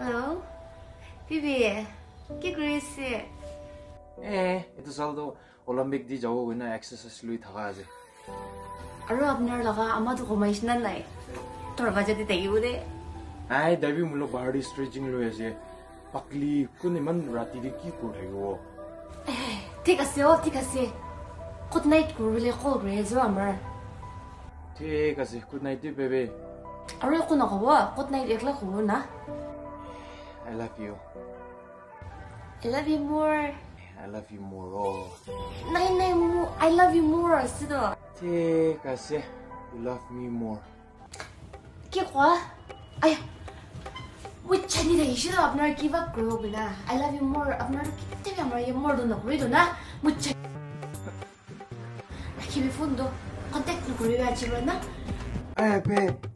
Hello? Bibi, ¿qué crees? Ito saldo Olympic di jawo wena exercise lui thaka aje. Aro apnar laga amadu commissioner nai. Torba jati tegibude. Ai dabi mulo body stretching lui aje. Pakli kuniman rati de ki korego. Take a seat. Good night, really cold rays amar. Take a seat, good night, baby. Are you going to go? Good night, Eklahuna. I love you. I love you more. I love you more. Oh. No, I love you more, Sido. Take a seat, you love me more. Kikwa? I. Which I need a issue of not give up, Grobina. I love you more of not giving up more than a Gridona. Which I keep a fundo. Contact the Griba Chirana. I have paid.